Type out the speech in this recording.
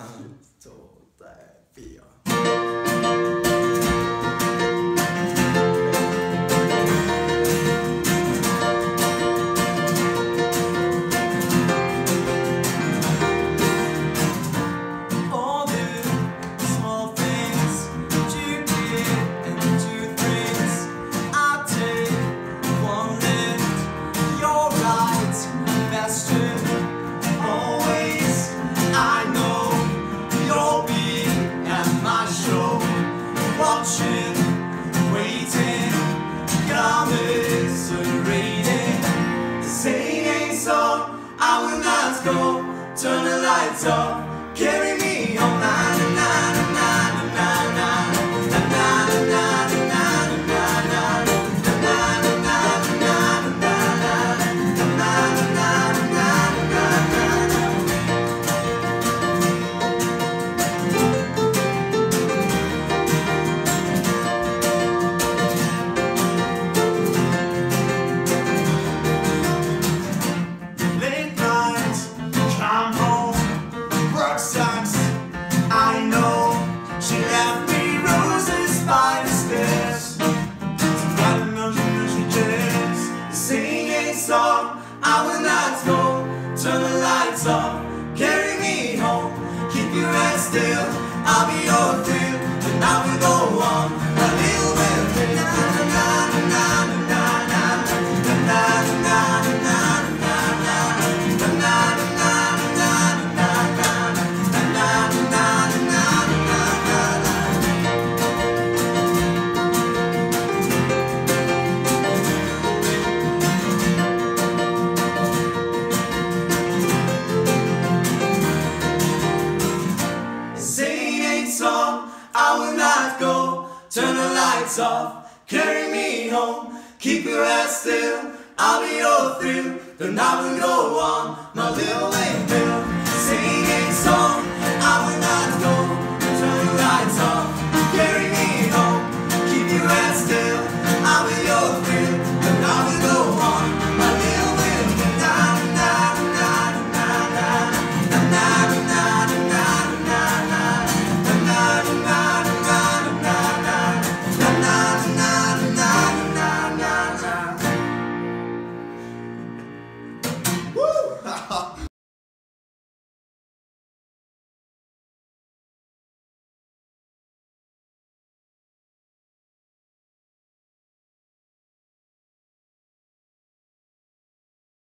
安坐在彼岸。Watching, waiting, commiserating, singing song, I will not go, turn the lights off, carry me all night, night, night, night, night, night, night, night, I will not go, turn the lights off, carry me home, keep your head still, I'll be your thrill, and I will go on, a little bit, na na na na na na na na na na na na. I will not go, turn the lights off, carry me home, keep your head still, I'll be your thrill, then I will go on, my little